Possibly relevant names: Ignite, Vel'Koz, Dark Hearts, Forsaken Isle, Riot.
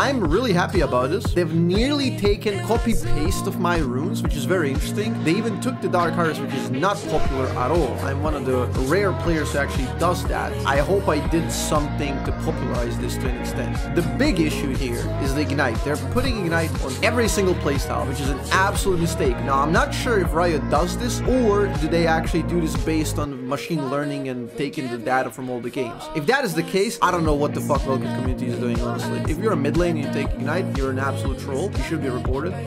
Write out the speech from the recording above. I'm really happy about this. They've nearly taken copy-paste of my runes, which is very interesting. They even took the Dark Hearts, which is not popular at all. I'm one of the rare players who actually does that. I hope I did something to popularize this to an extent. The big issue here is the Ignite. They're putting Ignite on every single playstyle, which is an absolute mistake. Now, I'm not sure if Riot does this, or do they actually do this based on machine learning and taking the data from all the games. If that is the case, I don't know what the fuck Vel'Koz community is doing, honestly. If you're a mid lane and you take Ignite, you're an absolute troll. You should be reported.